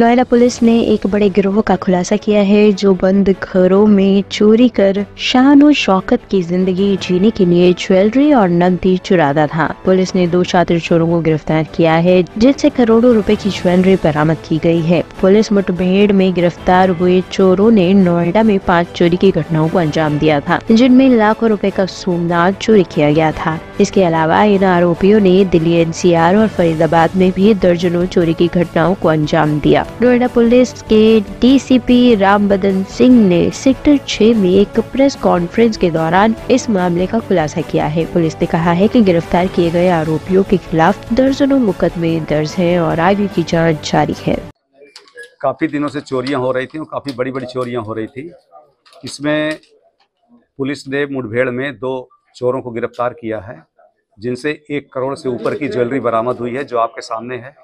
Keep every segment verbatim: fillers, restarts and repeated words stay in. Noida police ने एक बड़े गिरोह का खुलासा किया है जो बंद घरों में चोरी कर शान और शौकत की जिंदगी जीने के लिए ज्वेलरी और नकदी चुराता था। पुलिस ने दो छात्र चोरों को गिरफ्तार किया है जिससे करोड़ों रुपए की ज्वेलरी बरामद की गई है। पुलिस मुठभेड़ में गिरफ्तार हुए चोरों ने नोएडा में पाँच चोरी की घटनाओं को अंजाम दिया था जिनमें लाखों रुपए का सोना चोरी किया गया था। इसके अलावा इन आरोपियों ने दिल्ली एन सी आर और फरीदाबाद में भी दर्जनों चोरी की घटनाओं को अंजाम दिया। नोएडा पुलिस के D C P Rambadan Singh ने सेक्टर छह में एक प्रेस कॉन्फ्रेंस के दौरान इस मामले का खुलासा किया है। पुलिस ने कहा है कि गिरफ्तार किए गए आरोपियों के खिलाफ दर्जनों मुकदमे दर्ज हैं और आगे की जांच जारी है। काफी दिनों से चोरियां हो रही थी और काफी बड़ी बड़ी चोरियां हो रही थी। इसमें पुलिस ने मुठभेड़ में दो चोरों को गिरफ्तार किया है जिनसे एक करोड़ से ऊपर की ज्वेलरी बरामद हुई है जो आपके सामने है।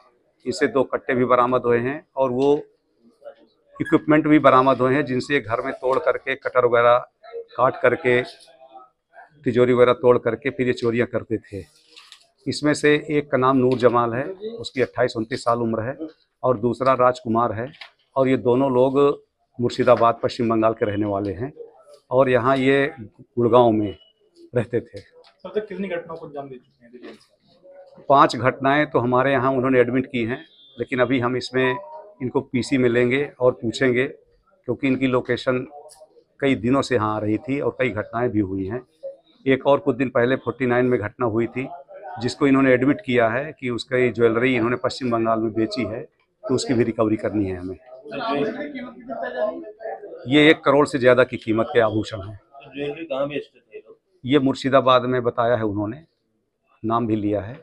इससे दो कट्टे भी बरामद हुए हैं और वो इक्विपमेंट भी बरामद हुए हैं जिनसे घर में तोड़ करके कटर वगैरह काट करके तिजोरी वगैरह तोड़ करके फिर ये चोरियां करते थे। इसमें से एक का नाम नूर जमाल है, उसकी अट्ठाईस उनतीस साल उम्र है और दूसरा राजकुमार है और ये दोनों लोग मुर्शिदाबाद पश्चिम बंगाल के रहने वाले हैं और यहाँ ये गुड़गांव में रहते थे। अब तक कितनी घटनाओं को अंजाम दे चुके हैं? पांच घटनाएं तो हमारे यहाँ उन्होंने एडमिट की हैं लेकिन अभी हम इसमें इनको पी सी में लेंगे और पूछेंगे क्योंकि इनकी लोकेशन कई दिनों से यहाँ आ रही थी और कई घटनाएं भी हुई हैं। एक और कुछ दिन पहले उनचास में घटना हुई थी जिसको इन्होंने एडमिट किया है कि उसका ये ज्वेलरी इन्होंने पश्चिम बंगाल में बेची है तो उसकी भी रिकवरी करनी है हमें। ये एक करोड़ से ज़्यादा की कीमत के आभूषण हैं। ये मुर्शिदाबाद में बताया है उन्होंने, नाम भी लिया है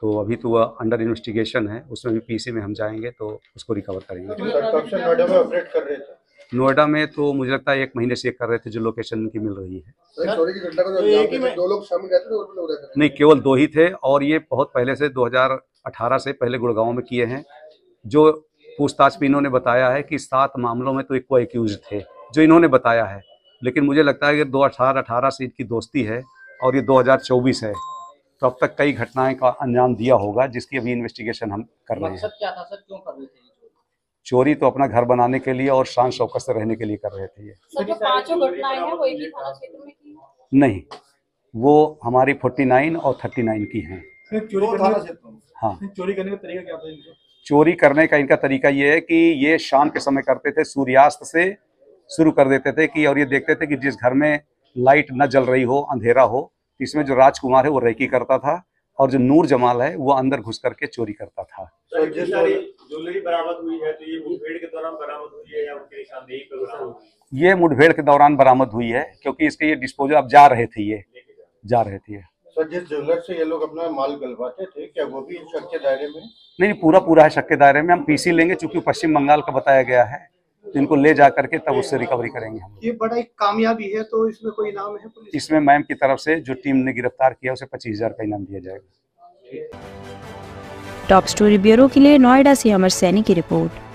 तो अभी तो वह अंडर इन्वेस्टिगेशन है, उसमें भी पी सी में हम जाएंगे तो उसको रिकवर करेंगे। नोएडा में तो मुझे लगता है एक महीने से कर रहे थे जो लोकेशन इनकी मिल रही है। नहीं, केवल दो ही थे और ये बहुत पहले से दो हज़ार अठारह से पहले गुड़गांव में किए हैं। जो पूछताछ में इन्होंने बताया है कि सात मामलों में तो इक्वा एक्यूज थे जो इन्होंने बताया है लेकिन मुझे लगता है कि दो अठारह अठारह से इनकी दोस्ती है और ये दो हज़ार चौबीस है तो अब तक कई घटनाएं का अंजाम दिया होगा जिसकी अभी इन्वेस्टिगेशन हम कर रहे हैं। मकसद क्या था सर, क्यों कर रहे थे चोरी? तो अपना घर बनाने के लिए और शान शौकत से रहने के लिए कर रहे थे। ये सर, पांचों घटनाएं हैं, कोई भी थाना क्षेत्र में की नहीं, वो हमारी उनचास और उनतालीस की हैं। हाँ, चोरी करने का तरीका क्या था इनका? चोरी करने का इनका तरीका ये है कि ये शाम के समय करते थे, सूर्यास्त से शुरू कर देते थे कि और ये देखते थे कि जिस घर में लाइट न जल रही हो, अंधेरा हो। इसमें जो राजकुमार है वो रेकी करता था और जो नूर जमाल है वो अंदर घुस करके चोरी करता था। तो जिस ज्वेलरी बरामद हुई है तो ये मुठभेड़ के दौरान बरामद हुई है या उनके निशानदेही पर बरामद हुई है? ये मुठभेड़ के दौरान बरामद हुई है क्योंकि इसके ये डिस्पोजल अब जा रहे थे, ये जा रहे थे। सर, जिस ज्वेलर से ये लोग अपना माल गलवाते थे क्या वो भी शक के दायरे में? नहीं, पूरा पूरा है शक के दायरे में। हम पी सी लेंगे चूंकि पश्चिम बंगाल का बताया गया है तो इनको ले जा करके तब उससे रिकवरी करेंगे हम। ये बड़ा एक कामयाबी है तो इसमें कोई इनाम है पुलिस? इसमें मैम की तरफ से जो टीम ने गिरफ्तार किया उसे पच्चीस हजार का इनाम दिया जाएगा। टॉप स्टोरी ब्यूरो के लिए नोएडा से अमर सैनी की रिपोर्ट।